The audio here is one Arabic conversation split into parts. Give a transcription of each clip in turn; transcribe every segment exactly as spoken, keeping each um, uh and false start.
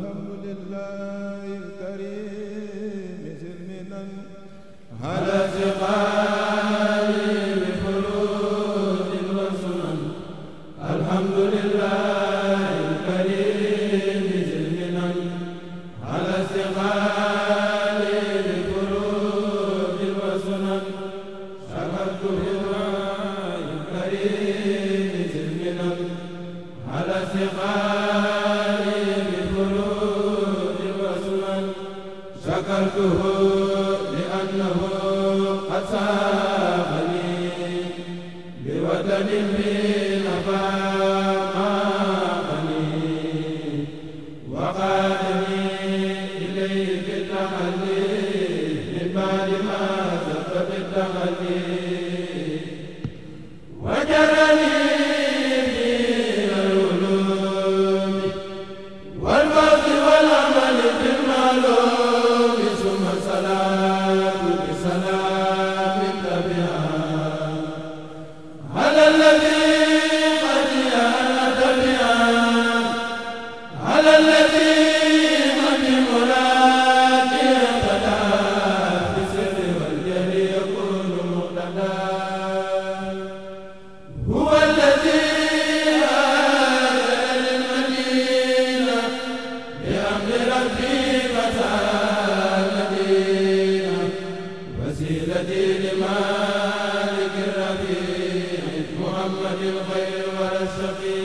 الحمد لله الكريم زمنا على زقال بخلود وسنن. الحمد لله الكريم زمنا على زقال بخلود وسنن. شكرت لله الكريم زمنا على زقال شكرته لأنه قد ساقني بوطن من فاقني وقادني إليه بالتحلي من بعد ما زلت بالتحلي وجرني من العلوم والفضل والعمل بالمعلوم. محمد الخير والشفيع.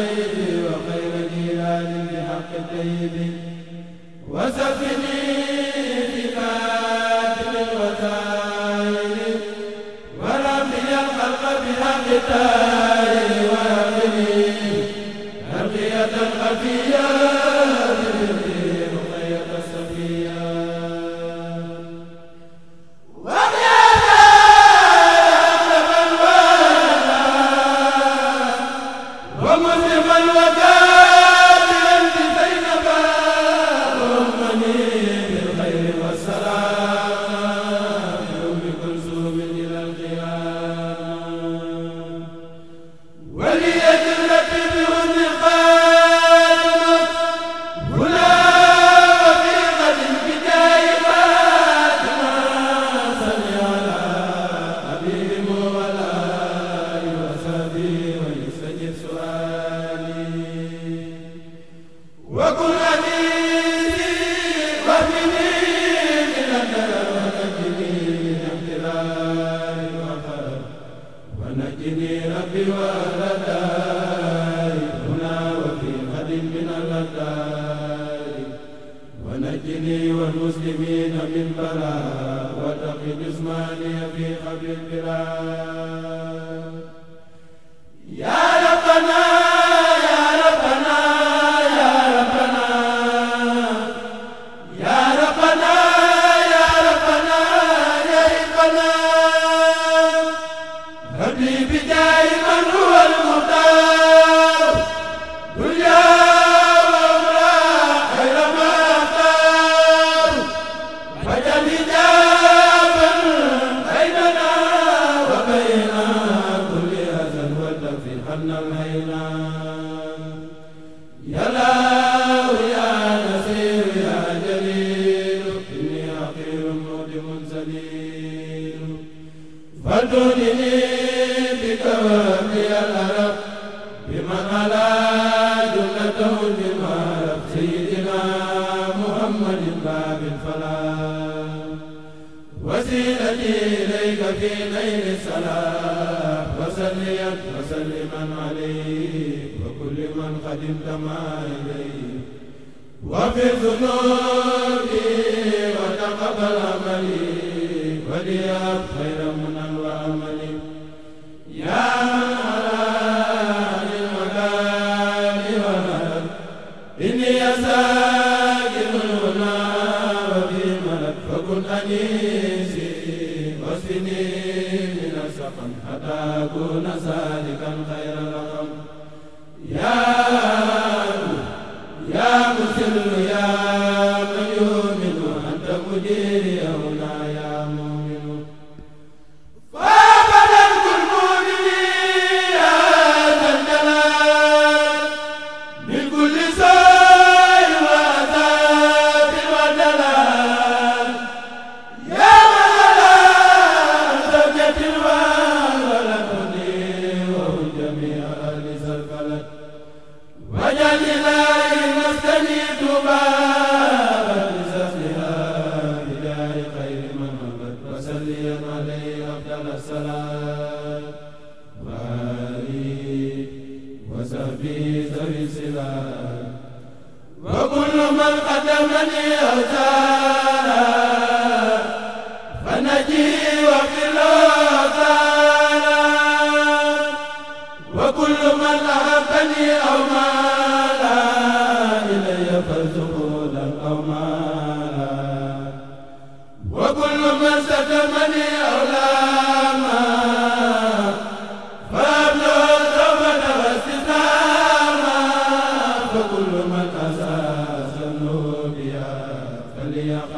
سيدي وخير جيراني بحق الطيب وسفني في خاتم الوسائل ورمي الخلق بحق التائل ورمي أرقية الخفية يا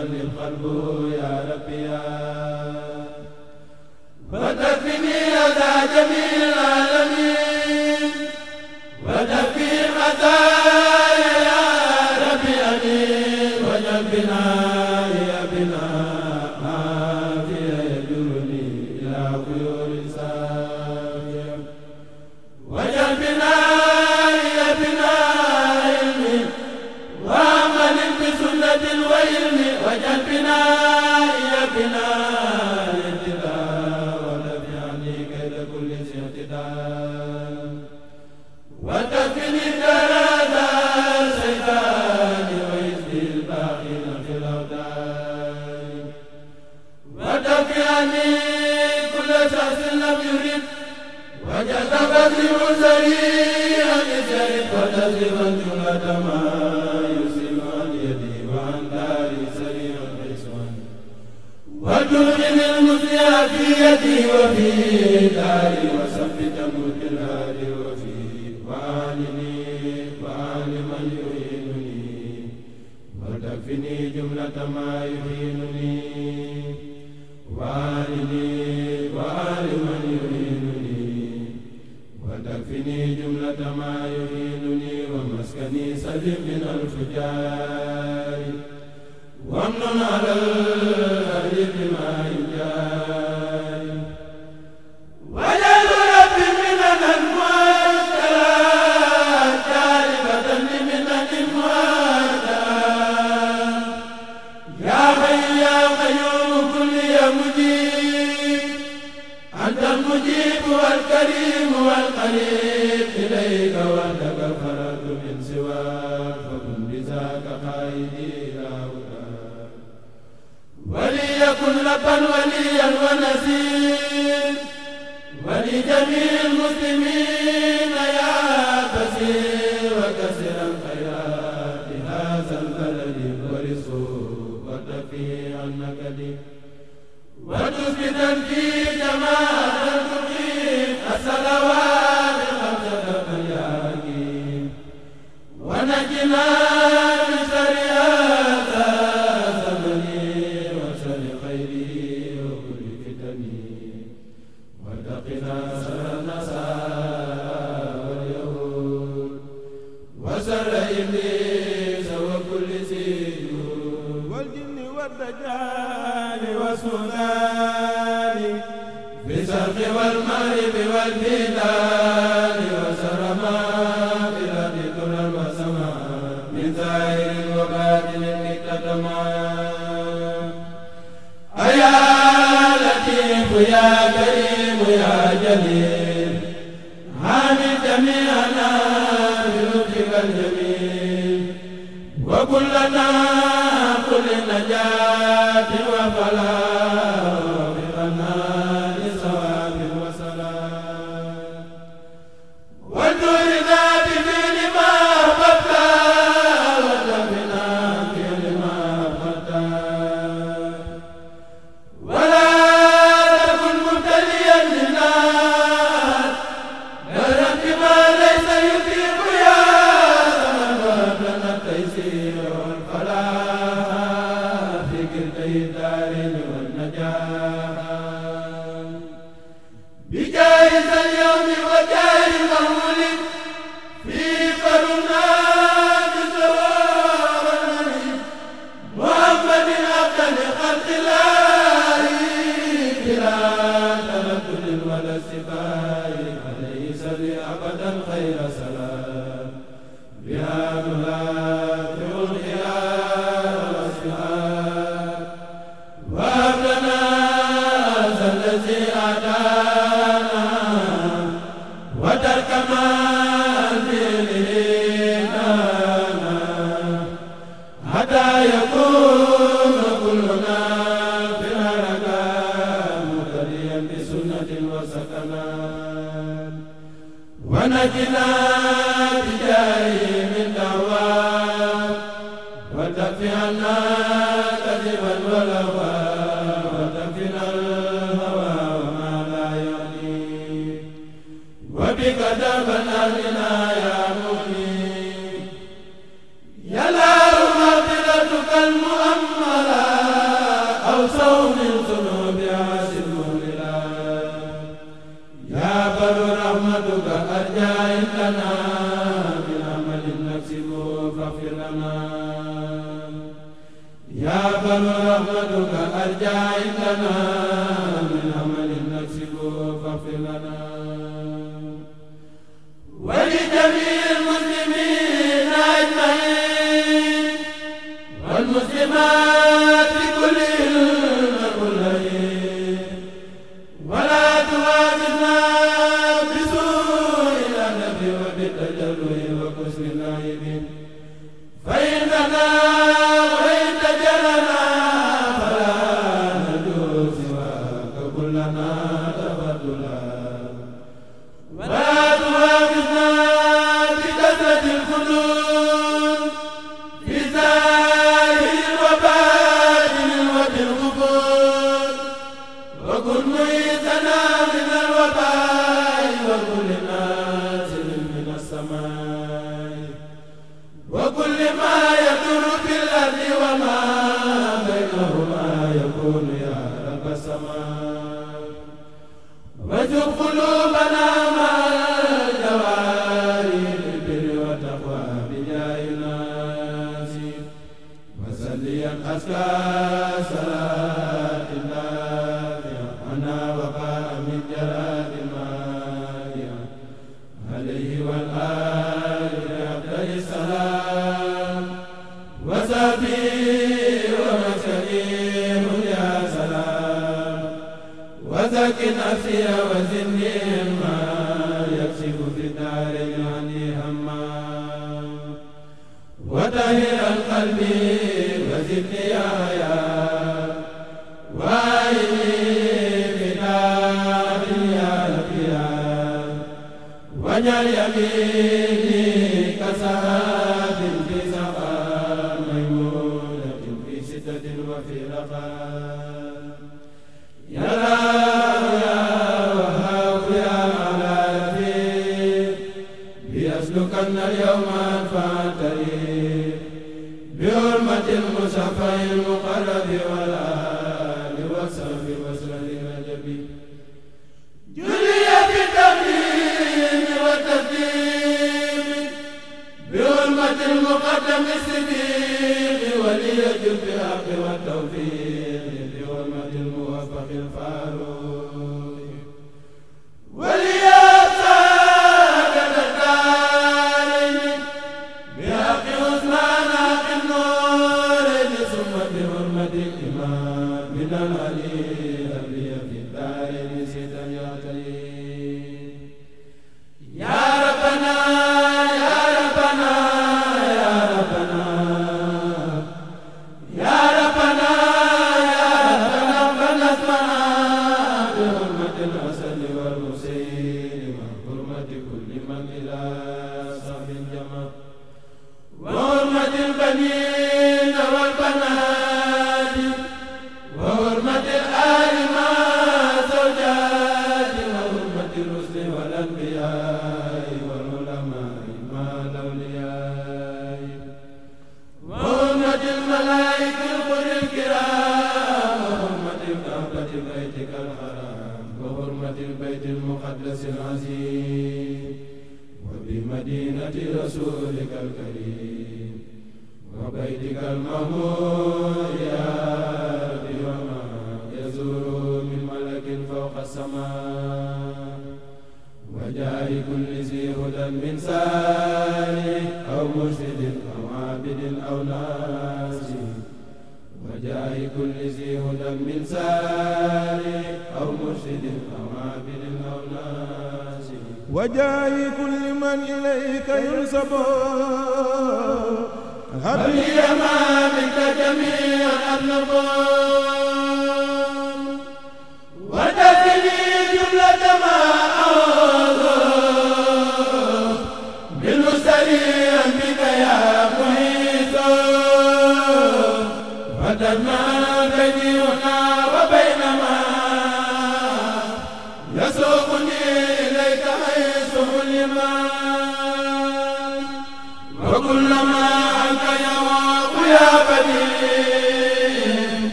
قلب قلبه يا ربي يا الدنيا وكسب النائبين فإننا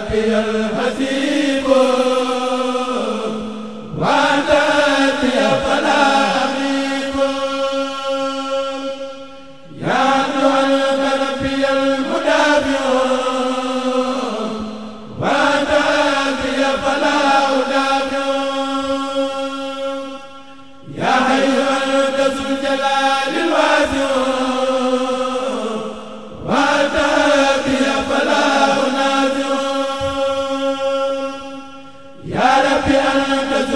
تبكي الهزيم وتأتي فلا أميم يا أيها النبي المدافع وتأتي فلا أدافع يا أيها ذو الجلال الواسع وسوف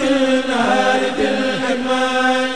في النهار في الحمام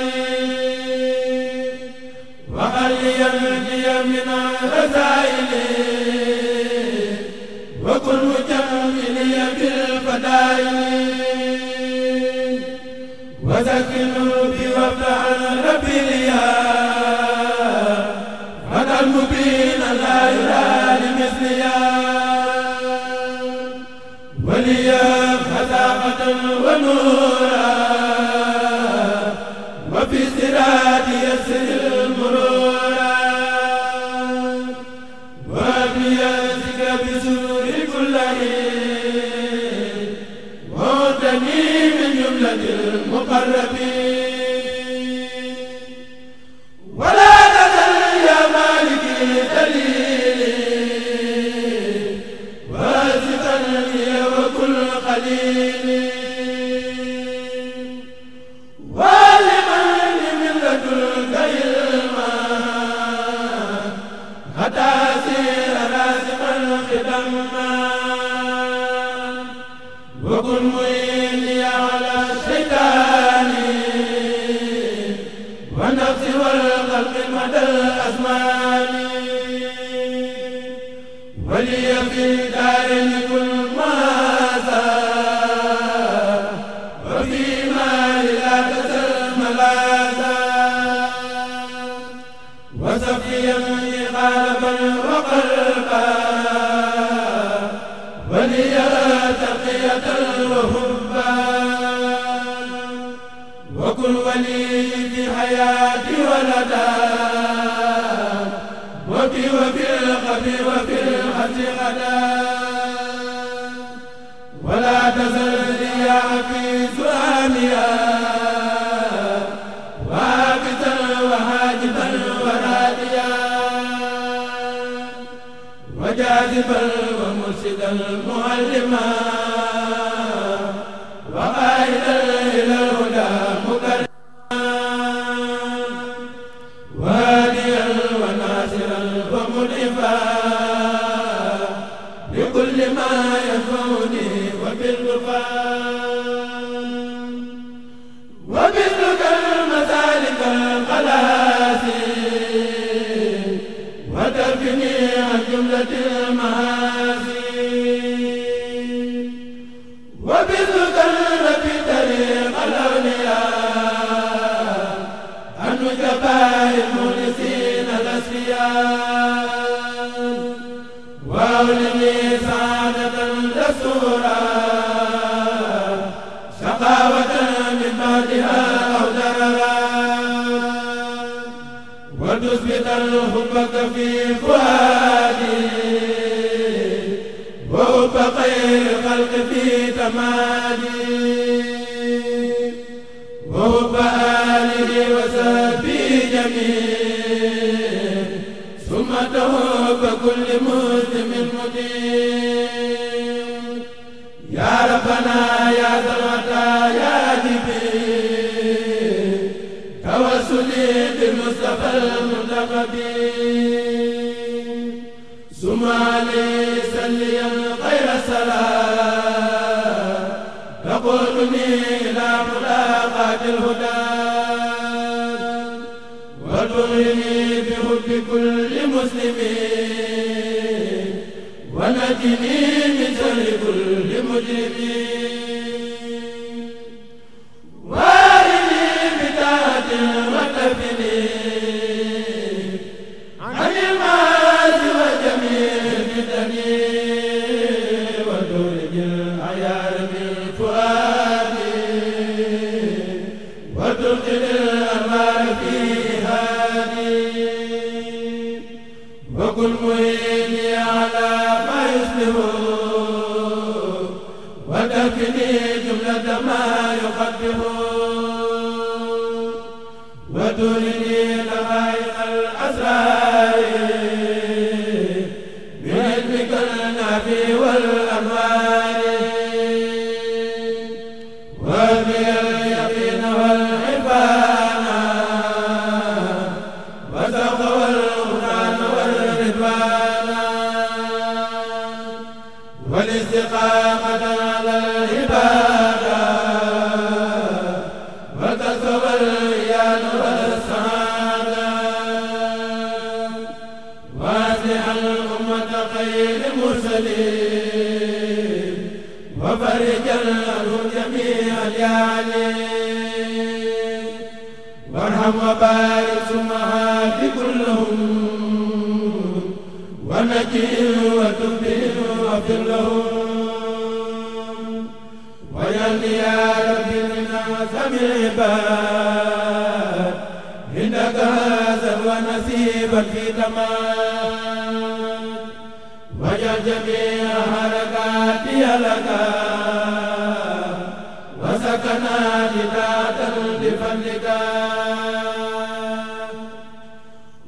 وسكن شركنا لذاتا لفضلك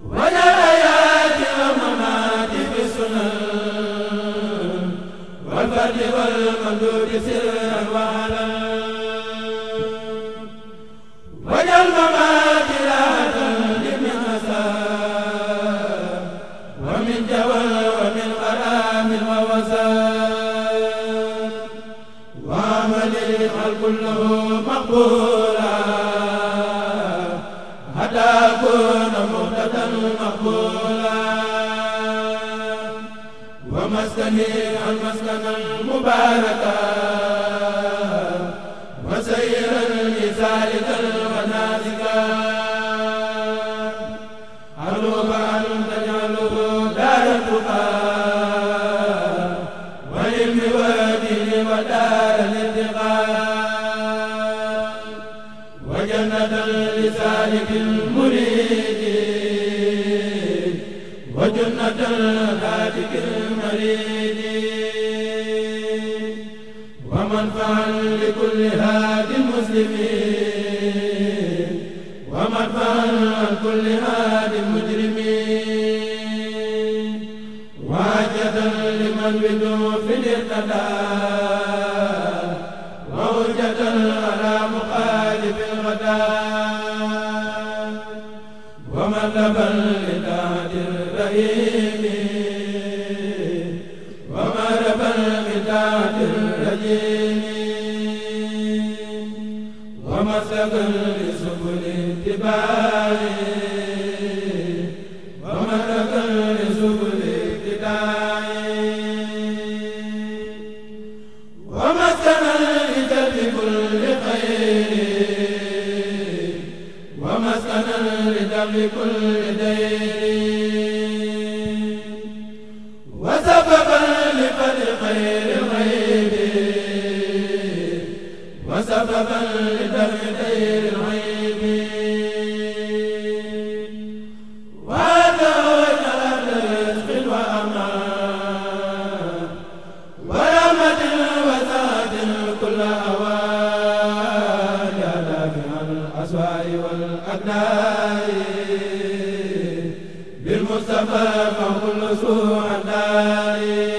ولا آيات وممات بالسنن والفرد والممدود سرا وعلا وجعل ممات لاتا لمنسى ومن جوى ومن غرام ووسى كله مقبولا حتى كن مهتدا مقبولا ومسكني المسكن المباركا وسيرا لسالكا ونازكا أرجوك أن تجعله دار التقى وللم والدين ودار الانتقام لسالك المريد وجنة هاتك المريد ومنفعا لكل هاد المسلمين ومنفعا لكل هاد المجرمين وعجة لمن بدو في الاقتداء ووجة على مخالف الغداء ومرتبا لطاعة الرحيم ومرتبا لطاعة الرجيم ومسلكا لسبل اتباع ومرتبا لسبل اقتداع ومسلكا لجلب كل خير ومسكنا لدفع كل دين وسببا لفضل خير الغيب وسببا لدفع دير الغيب بالمصطفى فكل سوء داري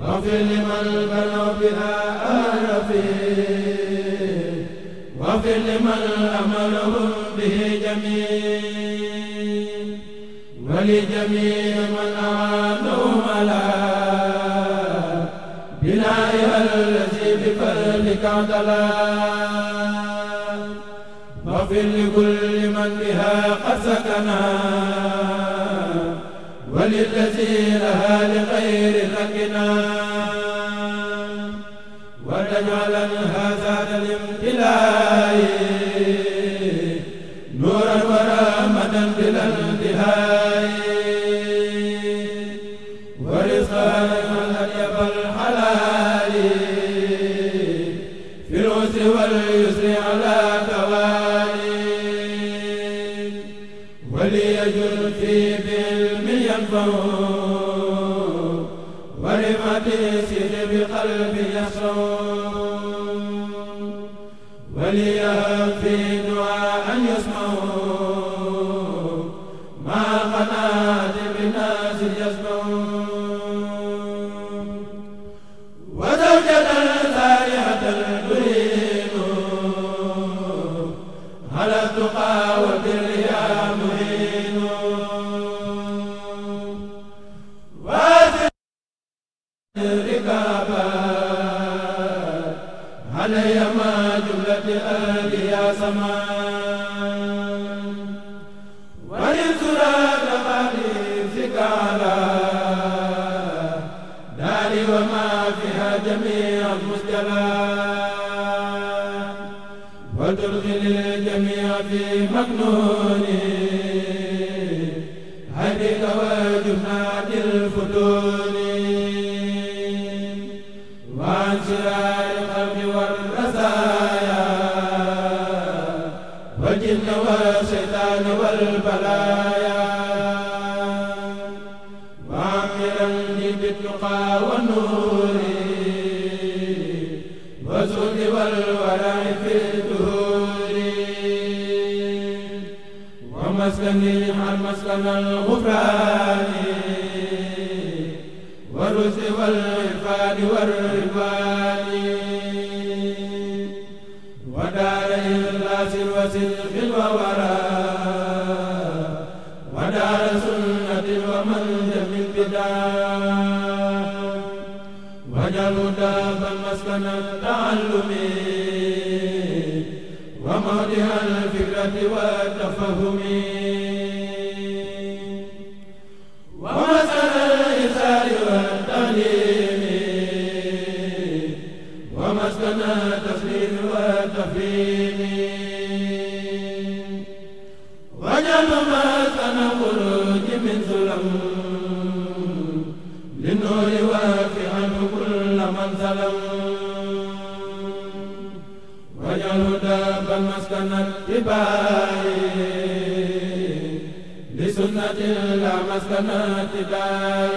وفي لمن بنوا بها أرفي وفي لمن أمرهم به جميع ولجميع من أعانهم على بنائها الذي بفضلك عدلا وفر لكل من بها قد سكنا وللذي لها لغير ركنا وتجعل هذا الامتلاء نورا ورحمة بلا انتهاء ورزقا من أطيب الحلال في العسر واليسر على وليجر في بعلم ينفع ورمة سر بقلب يخشع وليهب في دعاء يسمع مع قناعة بناس يسمع وزوجة سارحة تريد على التقى والبر علي ما جملة أهلي يا سمان وللسراد خليفك على داري وما فيها جميع المسجلات وترغل الجميع في مكنوني هديك وجنات الفتون وعن سرار القلب والرزايا والجن والشيطان والبلايا وعمرني بالتقى والنور مسكني عن مسكن الغفران والرزق والعرفان والرضوان ودار إخلاص وصدق ووراء ودار سنة ومنهج البدع وجعلوا دابا مسكن التعلم وموضع الفكرة والتفهم ومسكن الإرشاد والتعليم ومسكن التسليم والتفهيم وجعلوا مسكن الخروج من ظلم للنور وافي عنه كل من ظلم وجعلوا دابا مسكن الاتباع لسنة لا مسكن اتباع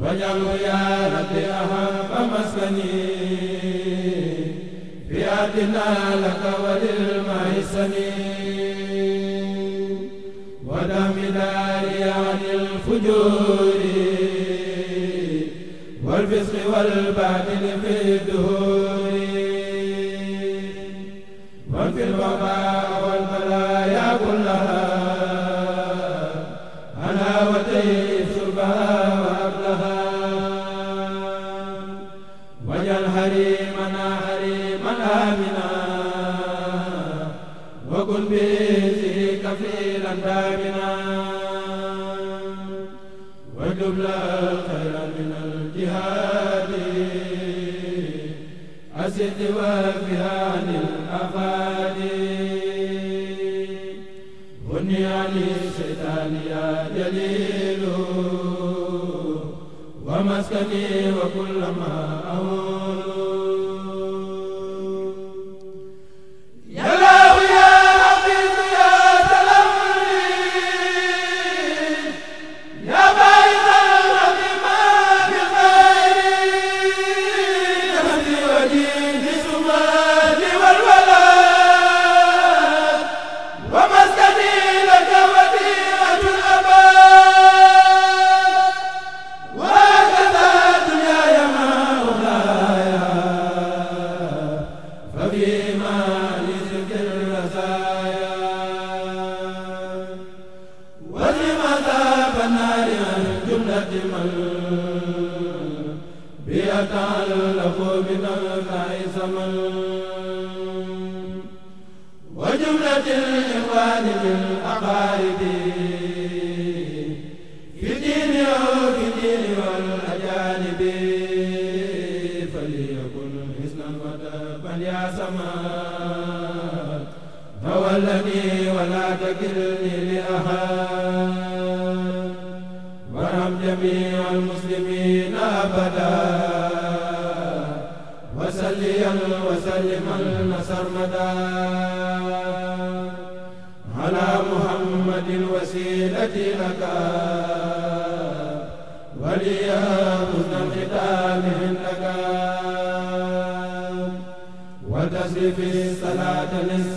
وجعلوا يا رب أحب مسكني بياتنا لك وللمحسنين ودم داري عن الفجور والفسق والباطل في الدهور وفي الوباء والبلايا كلها أنا وتيب شربها وأبلها وجعل حريمنا حريما آمنا وكن بيتك في أندامنا واجلب لها الخير من الجهاد أسد وافها عن الأفادي غني عن الشيطان يا جليل ومسكني وكل ما أهول في الصلاة